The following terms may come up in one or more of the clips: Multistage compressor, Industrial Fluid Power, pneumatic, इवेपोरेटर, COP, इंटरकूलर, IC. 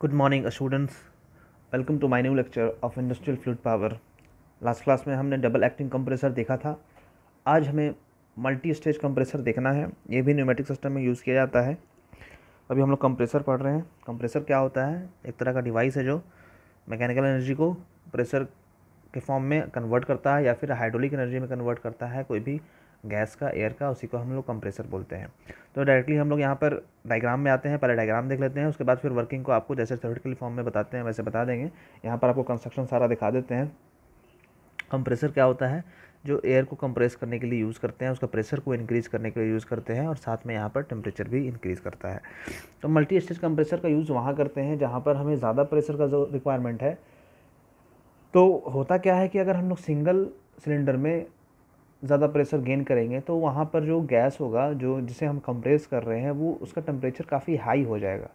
Good morning students, welcome to my new lecture of industrial fluid power. Last class में हमने double acting compressor देखा था। आज हमें मल्टी स्टेज कंप्रेसर देखना है। ये भी न्यूमेटिक सिस्टम में यूज़ किया जाता है। अभी हम लोग कंप्रेसर पढ़ रहे हैं। कंप्रेसर क्या होता है? एक तरह का डिवाइस है जो मैकेनिकल एनर्जी को प्रेशर के फॉर्म में कन्वर्ट करता है या फिर हाइड्रोलिक एनर्जी में कन्वर्ट करता है, कोई भी गैस का, एयर का, उसी को हम लोग कंप्रेसर बोलते हैं। तो डायरेक्टली हम लोग यहाँ पर डायग्राम में आते हैं, पहले डायग्राम देख लेते हैं, उसके बाद फिर वर्किंग को आपको जैसे थ्योरेटिकल फॉर्म में बताते हैं वैसे बता देंगे। यहाँ पर आपको कंस्ट्रक्शन सारा दिखा देते हैं। कंप्रेसर क्या होता है? जो एयर को कंप्रेस करने के लिए यूज़ करते हैं, उसका प्रेशर को इंक्रीज़ करने के लिए यूज़ करते हैं और साथ में यहाँ पर टेम्परेचर भी इंक्रीज़ करता है। तो मल्टी स्टेज कंप्रेसर का यूज़ वहाँ करते हैं जहाँ पर हमें ज़्यादा प्रेशर का जो रिक्वायरमेंट है। तो होता क्या है कि अगर हम लोग सिंगल सिलेंडर में ज़्यादा प्रेशर गेन करेंगे तो वहाँ पर जो गैस होगा, जो जिसे हम कंप्रेस कर रहे हैं, वो उसका टेम्परेचर काफ़ी हाई हो जाएगा।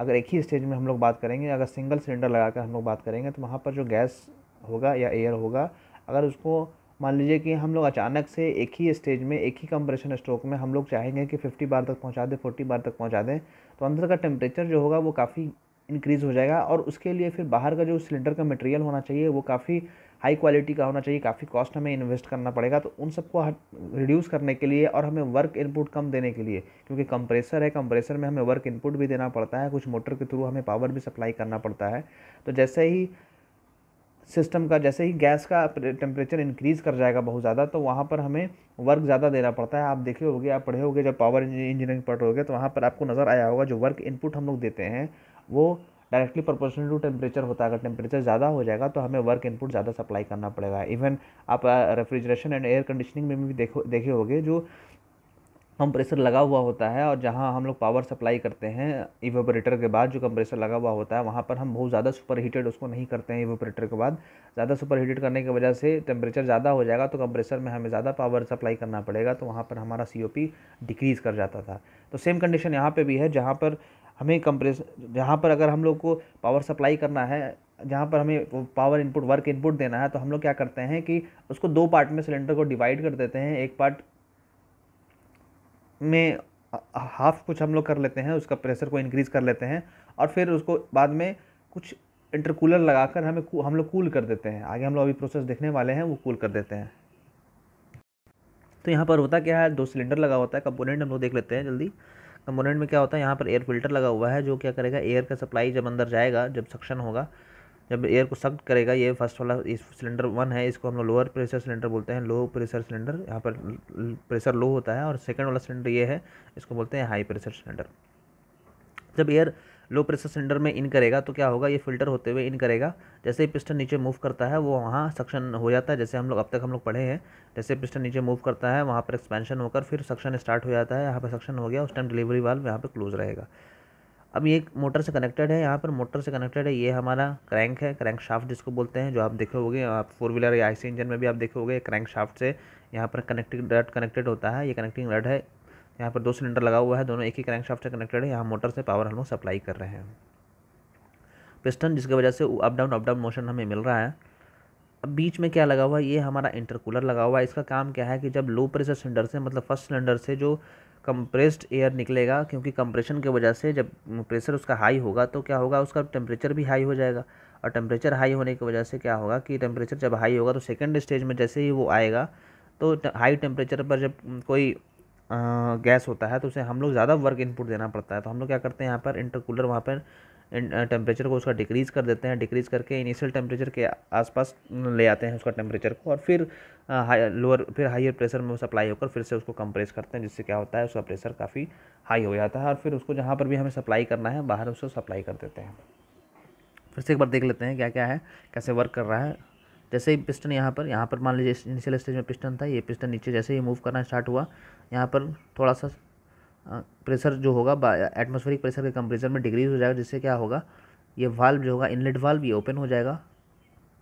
अगर एक ही स्टेज में हम लोग बात करेंगे, अगर सिंगल सिलेंडर लगाकर हम लोग बात करेंगे तो वहाँ पर जो गैस होगा या एयर होगा, अगर उसको मान लीजिए कि हम लोग अचानक से एक ही स्टेज में, एक ही कंप्रेशन स्ट्रोक में हम लोग चाहेंगे कि 50 बार तक पहुँचा दें, 40 बार तक पहुँचा दें, तो अंदर का टेम्परेचर जो होगा वो काफ़ी इंक्रीज़ हो जाएगा। और उसके लिए फिर बाहर का जो सिलेंडर का मटेरियल होना चाहिए वो काफ़ी हाई क्वालिटी का होना चाहिए, काफ़ी कॉस्ट हमें इन्वेस्ट करना पड़ेगा। तो उन सबको रिड्यूस करने के लिए और हमें वर्क इनपुट कम देने के लिए, क्योंकि कंप्रेसर है, कंप्रेसर में हमें वर्क इनपुट भी देना पड़ता है, कुछ मोटर के थ्रू हमें पावर भी सप्लाई करना पड़ता है। तो जैसे ही सिस्टम का, जैसे ही गैस का टेम्परेचर इंक्रीज़ कर जाएगा बहुत ज़्यादा, तो वहाँ पर हमें वर्क ज़्यादा देना पड़ता है। आप देखे होगे, आप पढ़े होगे, जब पावर इंजीनियरिंग पढ़ रहे होगे तो वहाँ पर आपको नज़र आया होगा जो वर्क इनपुट हम लोग देते हैं वो डायरेक्टली प्रोपोर्शनल टू टेम्परेचर होता है। अगर टेम्परेचर ज़्यादा हो जाएगा तो हमें वर्क इनपुट ज़्यादा सप्लाई करना पड़ेगा। इवन आप रेफ्रिजरेशन एंड एयर कंडीशनिंग में भी देखे होगे जो कंप्रेसर लगा हुआ होता है और जहां हम लोग पावर सप्लाई करते हैं इवेपोरेटर के बाद, जो कंप्रेसर लगा हुआ होता है वहां पर हम बहुत ज़्यादा सुपर हीटेड उसको नहीं करते हैं। इवेपोरेटर के बाद ज़्यादा सुपर हीटेड करने की वजह से टेम्परेचर ज़्यादा हो जाएगा तो कंप्रेसर में हमें ज़्यादा पावर सप्लाई करना पड़ेगा, तो वहाँ पर हमारा COP डिक्रीज़ कर जाता था। तो सेम कंडीशन यहाँ पर भी है, जहाँ पर हमें अगर हम लोग को पावर सप्लाई करना है, जहाँ पर हमें पावर इनपुट, वर्क इनपुट देना है, तो हम लोग क्या करते हैं कि उसको दो पार्ट में, सिलेंडर को डिवाइड कर देते हैं। एक पार्ट में हाफ कुछ हम लोग कर लेते हैं, उसका प्रेशर को इंक्रीज़ कर लेते हैं और फिर उसको बाद में कुछ इंटरकूलर लगाकर हम लोग कूल कर देते हैं। आगे हम लोग अभी प्रोसेस देखने वाले हैं, वो कूल कर देते हैं। तो यहाँ पर होता क्या है, दो सिलेंडर लगा होता है। कंपोनेंट हम लोग देख लेते हैं जल्दी। कंपोनेंट में क्या होता है, यहाँ पर एयर फिल्टर लगा हुआ है जो क्या करेगा, एयर का सप्लाई जब अंदर जाएगा, जब सक्शन होगा, जब एयर को सक करेगा, ये फर्स्ट वाला सिलेंडर वन है, इसको हम लोग लोअर प्रेशर सिलेंडर बोलते हैं, लो प्रेशर सिलेंडर, यहाँ पर प्रेशर लो होता है। और सेकंड वाला सिलेंडर ये है, इसको बोलते हैं हाई प्रेशर सिलेंडर। जब एयर लो प्रेशर सिलेंडर में इन करेगा तो क्या होगा, ये फिल्टर होते हुए इन करेगा, जैसे ही पिस्टन नीचे मूव करता है वो वहाँ सक्शन हो जाता है। जैसे अब तक हम लोग पढ़े हैं, जैसे पिस्टन नीचे मूव करता है वहाँ पर एक्सपेंशन होकर फिर सक्शन स्टार्ट हो जाता है। यहाँ पर सक्शन हो गया, उस टाइम डिलीवरी वाल्व यहाँ पर क्लोज रहेगा। अब ये एक मोटर से कनेक्टेड है, यहाँ पर मोटर से कनेक्टेड है, ये हमारा क्रैंक है, क्रैंक शाफ्ट जिसको बोलते हैं, जो आप देखे होगे, आप 4 व्हीलर या IC इंजन में भी आप देखे होगे, क्रैंक शाफ्ट से यहाँ पर कनेक्टिंग रड कनेक्टेड होता है। ये कनेक्टिंग रड है, यहाँ पर 2 सिलेंडर लगा हुआ है, दोनों एक ही क्रैंक शाफ्ट से कनेक्टेड है। यहाँ मोटर से पावर हम लोग सप्लाई कर रहे हैं। पिस्टन जिसकी वजह से अप डाउन मोशन हमें मिल रहा है। अब बीच में क्या लगा हुआ है, ये हमारा इंटरकूलर लगा हुआ है। इसका काम क्या है कि जब लो प्रेशर सिलेंडर से, मतलब फर्स्ट सिलेंडर से जो कंप्रेस्ड एयर निकलेगा, क्योंकि कंप्रेशन की वजह से जब प्रेशर उसका हाई होगा तो क्या होगा, उसका टेम्परेचर भी हाई हो जाएगा। और टेम्परेचर हाई होने की वजह से क्या होगा कि टेम्परेचर जब हाई होगा तो सेकंड स्टेज में जैसे ही वो आएगा तो हाई टेम्परेचर पर जब कोई गैस होता है तो उसे हम लोग ज़्यादा वर्क इनपुट देना पड़ता है। तो हम लोग क्या करते हैं, यहाँ पर इंटरकूलर वहाँ पर टेम्परेचर को उसका डिक्रीज़ कर देते हैं, डिक्रीज़ करके इनिशियल टेम्परेचर के आसपास ले आते हैं उसका टेम्परेचर को, और फिर हायर प्रेशर में सप्लाई होकर फिर से उसको कंप्रेस करते हैं, जिससे क्या होता है उसका प्रेशर काफ़ी हाई हो जाता है और फिर उसको जहाँ पर भी हमें सप्लाई करना है बाहर उसको सप्लाई कर देते हैं। फिर से एक बार देख लेते हैं क्या क्या है, कैसे वर्क कर रहा है। जैसे ही पिस्टन यहाँ पर मान लीजिए इनिशियल स्टेज में पिस्टन था, ये पिस्टन नीचे जैसे ही मूव करना स्टार्ट हुआ, यहाँ पर थोड़ा सा प्रेशर जो होगा एटमॉस्फेरिक प्रेशर के कंप्रेसर में डिक्रीज़ हो जाएगा, जिससे क्या होगा, ये वाल्व जो होगा, इनलेट वाल्व, ये ओपन हो जाएगा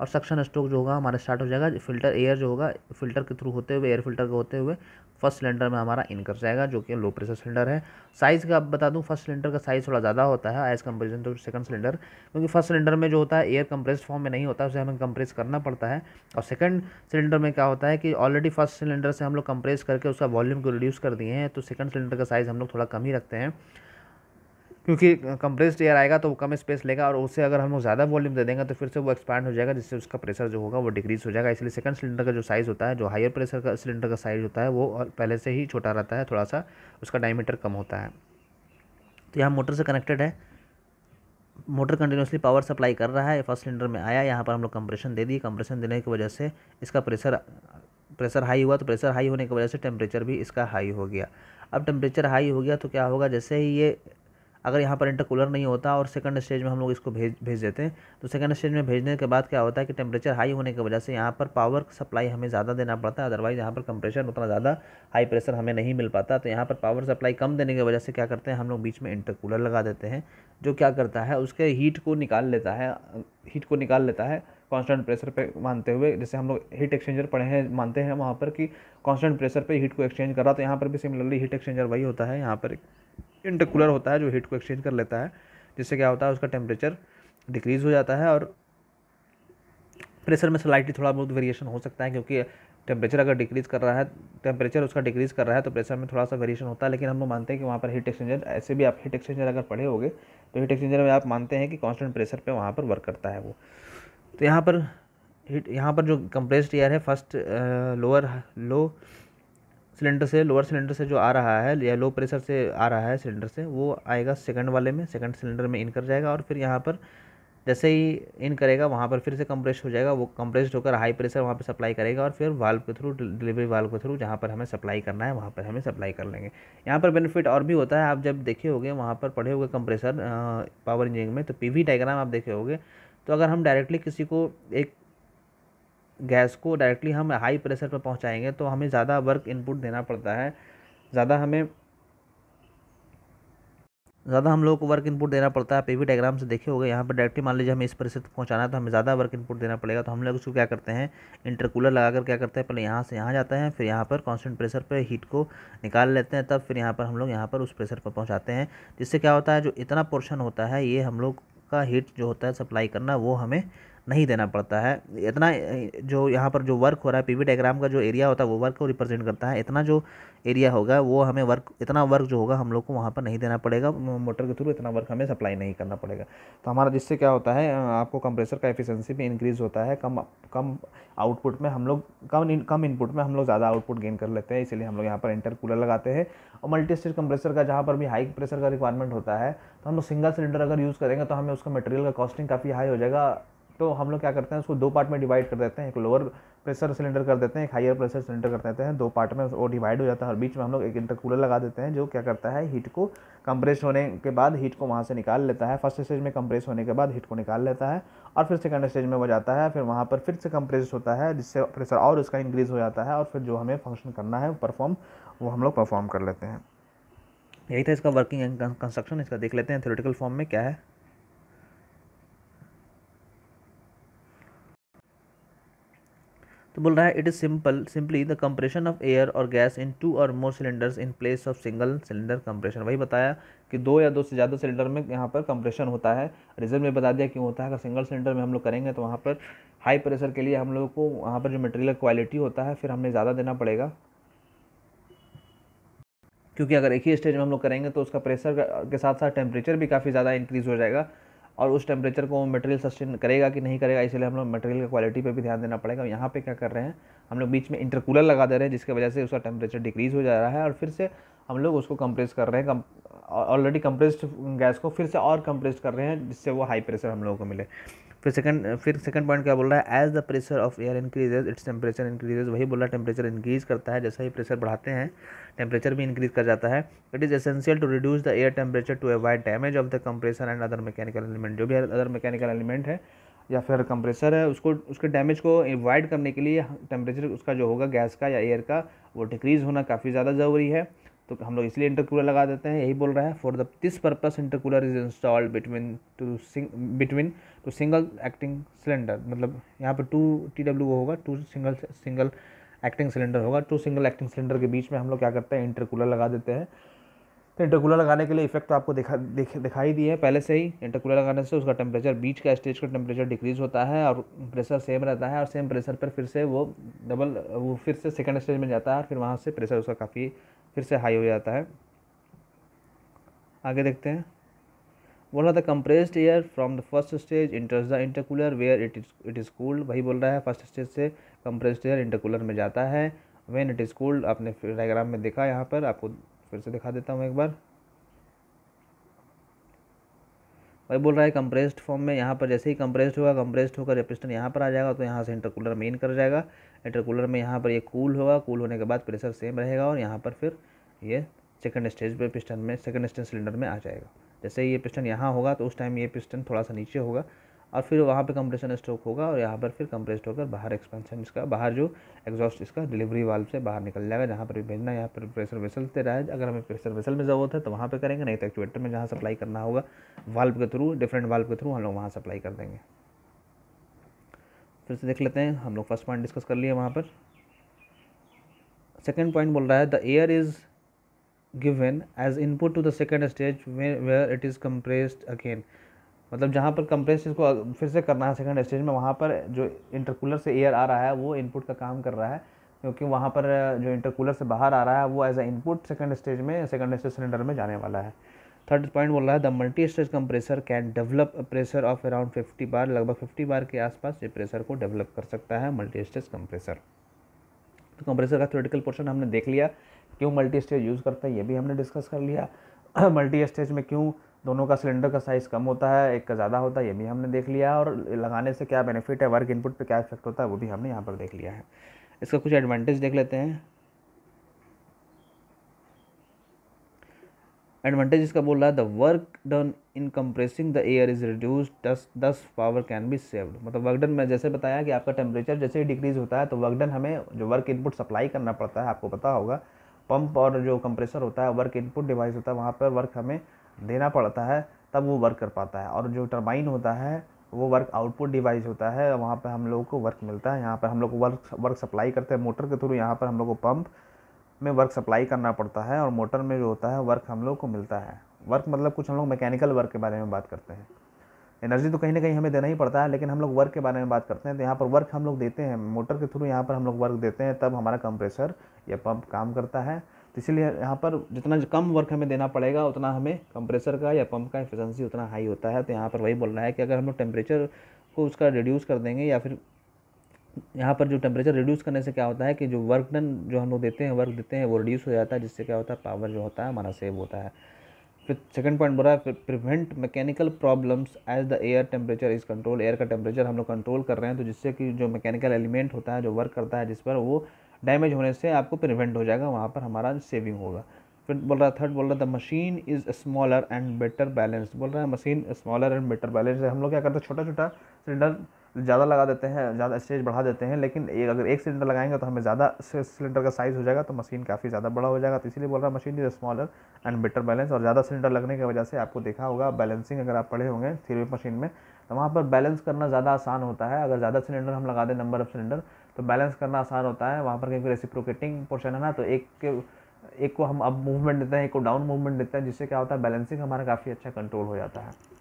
और सक्शन स्ट्रोक जो होगा हमारा स्टार्ट हो जाएगा। फिल्टर एयर जो होगा, फिल्टर के थ्रू होते हुए, एयर फिल्टर के होते हुए फर्स्ट सिलेंडर में हमारा इन कर जाएगा, जो कि लो प्रेशर सिलेंडर है। साइज़ का आप बता दूं, फर्स्ट सिलेंडर का साइज़ थोड़ा ज़्यादा होता है as comparison to second cylinder, क्योंकि फर्स्ट सिलेंडर में जो होता है एयर कंप्रेस्ड फॉर्म में नहीं होता, उसे हमें कंप्रेस करना पड़ता है। और सेकंड सिलेंडर में क्या होता है कि ऑलरेडी फर्स्ट सिलेंडर से हम लोग कंप्रेस करके उसका वॉल्यूम को रिड्यूस कर दिए हैं, तो सेकंड सिलेंडर का साइज़ हम लोग थोड़ा कम ही रखते हैं। क्योंकि कंप्रेस्ड एयर आएगा तो वो कम स्पेस लेगा और उससे अगर हम लोग ज़्यादा वॉल्यूम दे देंगे तो फिर से वो एक्सपैंड हो जाएगा, जिससे उसका प्रेशर जो होगा वो डिक्रीज हो जाएगा। इसलिए सेकंड सिलेंडर का जो साइज़ होता है, जो हायर प्रेशर का सिलेंडर का साइज़ होता है, वो पहले से ही छोटा रहता है, थोड़ा सा उसका डायमीटर कम होता है। तो यहाँ मोटर से कनेक्टेड है, मोटर कंटिन्यूसली पावर सप्लाई कर रहा है। फर्स्ट सिलेंडर में आया, यहाँ पर हम लोग कंप्रेशन दे दिए। कंप्रेशन देने की वजह से इसका प्रेशर हाई हुआ, तो प्रेशर हाई होने की वजह से टेम्परेचर भी इसका हाई हो गया। अब टेम्परेचर हाई हो गया तो क्या होगा, जैसे ही ये अगर यहाँ पर इंटरकूलर नहीं होता और सेकंड स्टेज में हम लोग इसको भेज देते हैं, तो सेकंड स्टेज में भेजने के बाद क्या होता है कि टेम्परेचर हाई होने की वजह से यहाँ पर पावर सप्लाई हमें ज़्यादा देना पड़ता है, अदरवाइज़ यहाँ पर कंप्रेशन उतना ज़्यादा हाई प्रेशर हमें नहीं मिल पाता। तो यहाँ पर पावर सप्लाई कम देने की वजह से क्या करते हैं, हम लोग बीच में इंटरकूलर लगा देते हैं, जो क्या करता है उसके हीट को निकाल लेता है कांस्टेंट प्रेशर पे मानते हुए। जैसे हम लोग हीट एक्सचेंजर पढ़े हैं, मानते हैं वहाँ पर कि कांस्टेंट प्रेशर पे हीट को एक्सचेंज कर रहा, तो यहाँ पर भी सिमिलरली हीट एक्सचेंजर वही होता है। यहाँ पर इंटरकूलर होता है जो हीट को एक्सचेंज कर लेता है, जिससे क्या होता है उसका टेम्परेचर डिक्रीज़ हो जाता है और प्रेशर में स्लाइटली थोड़ा बहुत वेरिएशन हो सकता है, क्योंकि टेम्परेचर अगर डिक्रीज़ कर रहा है, टेम्परेचर उसका डिक्रीज़ कर रहा है तो प्रेशर में थोड़ा सा वेरिएशन होता है। लेकिन हम लोग मानते हैं कि वहाँ पर हीट एक्सचेंजर, ऐसे भी आप हीट एक्सचेंजर अगर पढ़े होगे तो हीट एक्सचेंजर में आप मानते हैं कि कांस्टेंट प्रेशर पे वहाँ पर वर्क करता है वो। तो यहाँ पर जो कंप्रेस्ड एयर है फर्स्ट लो सिलेंडर से, लोअर सिलेंडर से जो आ रहा है या लो प्रेशर से आ रहा है सिलेंडर से, वो आएगा सेकंड वाले में, सेकंड सिलेंडर में इन कर जाएगा और फिर यहाँ पर जैसे ही इन करेगा वहाँ पर फिर से कंप्रेस हो जाएगा। वो कंप्रेस्ड होकर हाई प्रेशर वहाँ पर सप्लाई करेगा और फिर वाल्व के थ्रू, डिलीवरी वाल्व के थ्रू जहाँ पर हमें सप्लाई करना है वहाँ पर हमें सप्लाई कर लेंगे। यहाँ पर बेनिफिट और भी होता है, आप जब देखे होंगे वहाँ पर पढ़े होंगे कंप्रेसर पावर इंजीनियरिंग में, तो पीवी डायग्राम आप देखे होंगे। तो अगर हम डायरेक्टली किसी को, एक गैस को डायरेक्टली हम हाई प्रेशर पर पहुंचाएंगे तो हमें ज़्यादा वर्क इनपुट देना पड़ता है, हम लोगों को वर्क इनपुट देना पड़ता है। पीवी डायग्राम से देखे होंगे, यहाँ पर डायरेक्टली मान लीजिए हमें इस प्रेशर पर पहुँचाना है तो हमें ज़्यादा वर्क इनपुट देना पड़ेगा। तो हम लोग उसको क्या करते हैं, इंटरकूलर लगाकर क्या करते हैं, पहले यहाँ से यहाँ जाता है, फिर यहाँ पर कांस्टेंट प्रेशर पर हीट को निकाल लेते हैं, तब फिर यहाँ पर हम लोग यहाँ पर उस प्रेशर पर पहुँचाते हैं, जिससे क्या होता है जो इतना पोर्शन होता है ये हम लोग का हीट जो होता है सप्लाई करना, वो हमें नहीं देना पड़ता है। इतना जो यहाँ पर जो वर्क हो रहा है, पीवी डायग्राम का जो एरिया होता है वो वर्क को रिप्रेजेंट करता है। इतना जो एरिया होगा वो हमें इतना वर्क जो होगा हम लोग को वहाँ पर नहीं देना पड़ेगा, मोटर के थ्रू इतना वर्क हमें सप्लाई नहीं करना पड़ेगा। तो हमारा जिससे क्या होता है, आपको कंप्रेसर का एफिशिएंसी भी इंक्रीज़ होता है। कम आउटपुट में हम लोग, कम इनपुट में हम लोग ज़्यादा आउटपुट गेन कर लेते हैं, इसलिए हम लोग यहाँ पर इंटरकूलर लगाते हैं। और मल्टी स्टेज कंप्रेसर का जहाँ पर भी हाई प्रेशर का रिक्वायरमेंट होता है, तो हम लोग सिंगल सिलेंडर अगर यूज़ करेंगे तो हमें उसका मटेरियल का कॉस्टिंग काफ़ी हाई हो जाएगा। तो हम लोग क्या करते हैं, उसको दो पार्ट में डिवाइड कर देते हैं, एक लोअर प्रेशर सिलेंडर कर देते हैं, एक हायर प्रेशर सिलेंडर कर देते हैं, दो पार्ट में वो डिवाइड हो जाता है और बीच में हम लोग एक इंटरकूलर लगा देते हैं, जो क्या करता है हीट को कंप्रेस होने के बाद हीट को वहाँ से निकाल लेता है। फर्स्ट स्टेज में कंप्रेस होने के बाद हीट को निकाल लेता है और फिर सेकंड स्टेज में वो जाता है, फिर वहाँ पर फिर से कंप्रेस होता है, जिससे प्रेशर और उसका इंक्रीज़ हो जाता है और फिर जो हमें फंक्शन करना है परफॉर्म, वो हम लोग परफॉर्म कर लेते हैं। यही था इसका वर्किंग एंड कंस्ट्रक्शन। इसका देख लेते हैं थ्योरेटिकल फॉर्म में क्या है। तो बोल रहा है it is simply the compression of air और गैस इन टू और more cylinders in place of single cylinder compression. वही बताया कि दो या दो से ज़्यादा सिलेंडर में यहाँ पर कंप्रेशन होता है। रीज़न में बता दिया क्यों होता है। अगर सिंगल सिलेंडर में हम लोग करेंगे तो वहाँ पर हाई प्रेशर के लिए हम लोगों को वहाँ पर जो मटेरियल क्वालिटी होता है फिर हमें ज़्यादा देना पड़ेगा, क्योंकि अगर एक ही स्टेज में हम लोग करेंगे तो उसका प्रेशर के साथ साथ टेम्परेचर भी काफ़ी ज़्यादा इंक्रीज़ हो जाएगा और उस टेम्परेचर को मटेरियल सस्टेन करेगा कि नहीं करेगा, इसलिए हम लोग मटेरियल की क्वालिटी पे भी ध्यान देना पड़ेगा। यहाँ पे क्या कर रहे हैं, हम लोग बीच में इंटरकूलर लगा दे रहे हैं, जिसकी वजह से उसका टेम्परेचर डिक्रीज़ हो जा रहा है और फिर से हम लोग उसको कंप्रेस कर रहे हैं, ऑलरेडी कंप्रेस्ड गैस को फिर से और कंप्रेस कर रहे हैं, जिससे वो हाई प्रेशर हम लोगों को मिले। फिर सेकंड पॉइंट क्या बोल रहा है, as the pressure of air increases its temperature increases. वही बोल रहा है टेम्परेचर इंक्रीज़ करता है, जैसा ही प्रेशर बढ़ाते हैं टेम्परेचर भी इंक्रीज़ कर जाता है। It is essential to reduce the air temperature to avoid damage of the compressor and other mechanical element. जो भी अदर मैकेनिकल एलिमेंट है या फिर कंप्रेसर है, उसको उसके डैमेज को अवॉइड करने के लिए टेम्परेचर उसका जो होगा गैस का या एयर का वो डिक्रीज़ होना काफ़ी ज़्यादा ज़रूरी है, तो हम लोग इसलिए इंटरकूलर लगा देते हैं। यही बोल रहा है for this purpose इंटरकूलर is installed between two single acting cylinder. मतलब यहाँ पर टू TW होगा, टू सिंगल एक्टिंग सिलेंडर होगा। टू सिंगल एक्टिंग सिलेंडर के बीच में हम लोग क्या करते हैं, इंटरकूलर लगा देते हैं। तो इंटरकूलर लगाने के लिए इफेक्ट तो आपको दिखाई दिए पहले से ही। इंटरकूलर लगाने से उसका टेम्परेचर, बीच का स्टेज का टेम्परेचर डिक्रीज़ होता है और प्रेशर सेम रहता है और सेम प्रेशर पर फिर से वो फिर से सेकेंड स्टेज में जाता है और फिर वहाँ से प्रेशर उसका काफ़ी फिर से हाई हो जाता है। आगे देखते हैं। बोल रहा था compressed air from the first stage enters the इंटरकूलर where it is cooled. वही बोल रहा है फर्स्ट स्टेज से कंप्रेस्ड एयर इंटरकूलर में जाता है। व्हेन इट इज़ कूल्ड आपने डायग्राम में देखा, यहाँ पर आपको फिर से दिखा देता हूँ एक बार। वही बोल रहा है कंप्रेस्ड फॉर्म में, यहाँ पर जैसे ही कंप्रेस्ड होगा, कंप्रेस्ड होकर जब पिस्टन यहाँ पर आ जाएगा तो यहाँ से इंटरकूलर में इन कर जाएगा। इंटरकूलर में यहाँ पर ये कूल होगा, कूल होने के बाद प्रेशर सेम रहेगा और यहाँ पर फिर ये सेकेंड स्टेज पर पिस्टन में, सेकेंड स्टेज सिलेंडर में आ जाएगा। जैसे ये पिस्टन यहाँ होगा तो उस टाइम ये पिस्टन थोड़ा सा नीचे होगा और फिर वहाँ पे कंप्रेशन स्ट्रोक होगा और यहाँ पर फिर कंप्रेस्ड होकर बाहर एक्सपेंशन इसका, बाहर जो एग्जॉस्ट इसका डिलीवरी वाल्व से बाहर निकल जाएगा। जहाँ पर भी भेजना, यहाँ पर प्रेशर वेसल दे रहा है, अगर हमें प्रेशर वेसल में ज़रूरत है तो वहाँ पे करेंगे, नहीं तो एक्चुएटर में जहाँ सप्लाई करना होगा वाल्व के थ्रू, डिफरेंट वाल्व के थ्रू हम लोग वहाँ सप्लाई कर देंगे। फिर से देख लेते हैं, हम लोग फर्स्ट पॉइंट डिस्कस कर लिए। वहाँ पर सेकेंड पॉइंट बोल रहा है the air is given as input to the second stage where it is compressed again. मतलब जहाँ पर कंप्रेस इसको फिर से करना है सेकंड स्टेज में, वहाँ पर जो इंटरकूलर से एयर आ रहा है वो इनपुट का काम कर रहा है, क्योंकि वहाँ पर जो इंटरकूलर से बाहर आ रहा है वो as a input second stage में, सेकंड स्टेज सिलेंडर में जाने वाला है। थर्ड पॉइंट बोल रहा है the multi stage compressor can develop pressure of around 50 bar. लगभग 50 बार के आसपास ये प्रेशर को डेवलप कर सकता है मल्टी स्टेज कंप्रेसर। तो कंप्रेसर का थ्योरेटिकल पोर्शन हमने देख लिया, क्यों मल्टी स्टेज यूज़ करता है ये भी हमने डिस्कस कर लिया, मल्टी स्टेज में क्यों दोनों का सिलेंडर का साइज़ कम होता है, एक का ज़्यादा होता है, ये भी हमने देख लिया, और लगाने से क्या बेनिफिट है, वर्क इनपुट पे क्या इफेक्ट होता है वो भी हमने यहाँ पर देख लिया है। इसका कुछ एडवांटेज देख लेते हैं। एडवांटेज इसका बोल रहा है the work done in compressing the air is reduced, thus power can be saved. मतलब वर्क डन में जैसे बताया कि आपका टेम्परेचर जैसे ही डिक्रीज़ होता है तो वर्क डन हमें जो वर्क इनपुट सप्लाई करना पड़ता है, आपको पता होगा पंप और जो कंप्रेसर होता है वर्क इनपुट डिवाइस होता है, वहाँ पर वर्क हमें देना पड़ता है तब वो वर्क कर पाता है, और जो टरबाइन होता है वो वर्क आउटपुट डिवाइस होता है, वहाँ पर हम लोगों को वर्क मिलता है। यहाँ पर हम लोग वर्क सप्लाई करते हैं मोटर के थ्रू, यहाँ पर हम लोग को पंप में वर्क सप्लाई करना पड़ता है और मोटर में जो होता है वर्क हम लोग को मिलता है। वर्क मतलब कुछ हम लोग मैकेनिकल वर्क के बारे में बात करते हैं, एनर्जी तो कहीं ना कहीं हमें देना ही पड़ता है, लेकिन हम लोग वर्क के बारे में बात करते हैं, तो यहाँ पर वर्क हम लोग देते हैं मोटर के थ्रू, यहाँ पर हम लोग वर्क देते हैं तब हमारा कंप्रेसर या पंप काम करता है। तो इसीलिए यहाँ पर जितना कम वर्क हमें देना पड़ेगा उतना हमें कंप्रेसर का या पंप का एफिशिएंसी उतना हाई होता है। तो यहाँ पर वही बोल रहा है कि अगर हम लोग टेम्परेचर को उसका रिड्यूस कर देंगे, या फिर यहाँ पर जो टेम्परेचर रिड्यूस करने से क्या होता है कि जो वर्क डन जो हम लोग देते हैं, वर्क देते हैं, वो रिड्यूस हो जाता है, जिससे क्या होता है पावर जो होता है हमारा सेव होता है। फिर सेकंड पॉइंट बोल रहा है prevent mechanical problems as the air temperature is control. Air का टेम्परेचर हम लोग कंट्रोल कर रहे हैं तो जिससे कि जो मैकेनिकल एलिमेंट होता है जो वर्क करता है जिस पर, वो डैमेज होने से आपको प्रिवेंट हो जाएगा, वहाँ पर हमारा सेविंग होगा। फिर बोल रहा है थर्ड बोल रहा है the machine is smaller and better balance. बोल रहा है machine smaller and better balance है। हम लोग क्या करते हैं, छोटा छोटा सिलेंडर ज़्यादा लगा देते हैं, ज़्यादा स्टेज बढ़ा देते हैं, लेकिन अगर एक सिलेंडर लगाएंगे तो हमें ज़्यादा सिलेंडर का साइज़ हो जाएगा तो मशीन काफ़ी ज़्यादा बड़ा हो जाएगा। तो इसीलिए बोल रहा है machine is smaller and better balance. और ज़्यादा सिलेंडर लगने की वजह से आपको देखा होगा बैलेंसिंग, अगर आप पढ़े होंगे थ्योरी मशीन में, तो वहाँ पर बैलेंस करना ज़्यादा आसान होता है। अगर ज़्यादा सिलेंडर हम लगा दें, नंबर ऑफ सिलेंडर, तो बैलेंस करना आसान होता है वहाँ पर, क्योंकि रेसिप्रोकेटिंग पोर्शन है ना, तो एक को हम अप मूवमेंट देते हैं, एक को डाउन मूवमेंट देते हैं, जिससे क्या होता है बैलेंसिंग हमारा काफ़ी अच्छा कंट्रोल हो जाता है।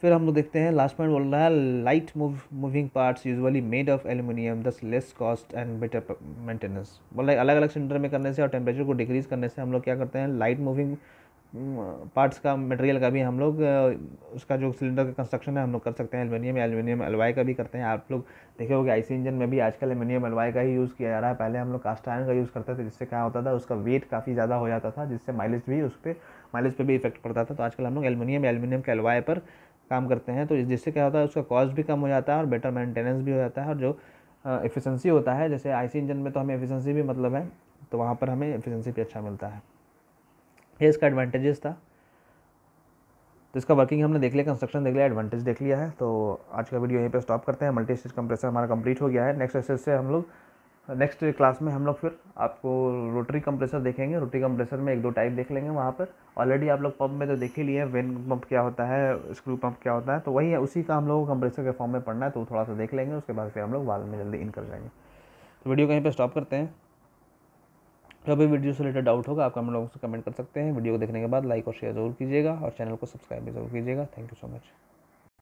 फिर हम लोग देखते हैं लास्ट पॉइंट बोल रहा है light moving parts usually made of aluminium thus less cost and better maintenance. बोल रहा है अलग अलग सिलेंडर में करने से और टेम्परेचर को डिक्रीज़ करने से हम लोग क्या करते हैं, लाइट मूविंग पार्ट्स का, मटेरियल का भी हम लोग उसका जो सिलेंडर का कंस्ट्रक्शन है हम लोग कर सकते हैं। एल्युमिनियम एलवाई का भी करते हैं, आप लोग देखे होंगे आईसी इंजन में भी आजकल एल्युमिनियम एलवाई का ही यूज़ किया जा रहा है। पहले हम लोग कास्ट आयरन का यूज़ करते थे, जिससे क्या होता था उसका वेट काफ़ी ज़्यादा हो जाता था, जिससे माइलेज पे भी इफेक्ट पड़ता था। तो आजकल हम लोग एल्युमिनियम के एलवाई पर काम करते हैं, तो जिससे क्या होता है उसका कॉस्ट भी कम हो जाता है और बेटर मेंटेनेंस भी हो जाता है, और जो एफिशिएंसी होता है, जैसे आईसी इंजन में तो हमें एफिशिएंसी भी मतलब है, तो वहाँ पर हमें एफिशिएंसी भी अच्छा मिलता है। ये इसका एडवांटेजेस था। तो इसका वर्किंग हमने देख लिया, कंस्ट्रक्शन देख लिया, एडवांटेज देख लिया है। तो आज का वीडियो यहीं पे स्टॉप करते हैं। मल्टी स्टेज कंप्रेसर हमारा कंप्लीट हो गया है। नेक्स्ट स्टेज से हम लोग नेक्स्ट क्लास में हम लोग फिर आपको रोटरी कंप्रेसर देखेंगे। रोटरी कंप्रेसर में एक दो टाइप देख लेंगे वहाँ पर। ऑलरेडी आप लोग पंप में तो देख ही लिए, वेन पंप क्या होता है, स्क्रू पंप क्या होता है, तो वही है, उसी का हम लोग कंप्रेसर के फॉर्म में पढ़ना है, तो थोड़ा सा देख लेंगे। उसके बाद फिर हम लोग वाल्व में जल्दी इन कर जाएंगे। तो वीडियो कहीं पर स्टॉप करते हैं। जो भी वीडियो से रिलेटेड डाउट होगा आप हम लोगों से कमेंट कर सकते हैं। वीडियो को देखने के बाद लाइक और शेयर जरूर कीजिएगा और चैनल को सब्सक्राइब भी जरूर कीजिएगा। Thank you so much.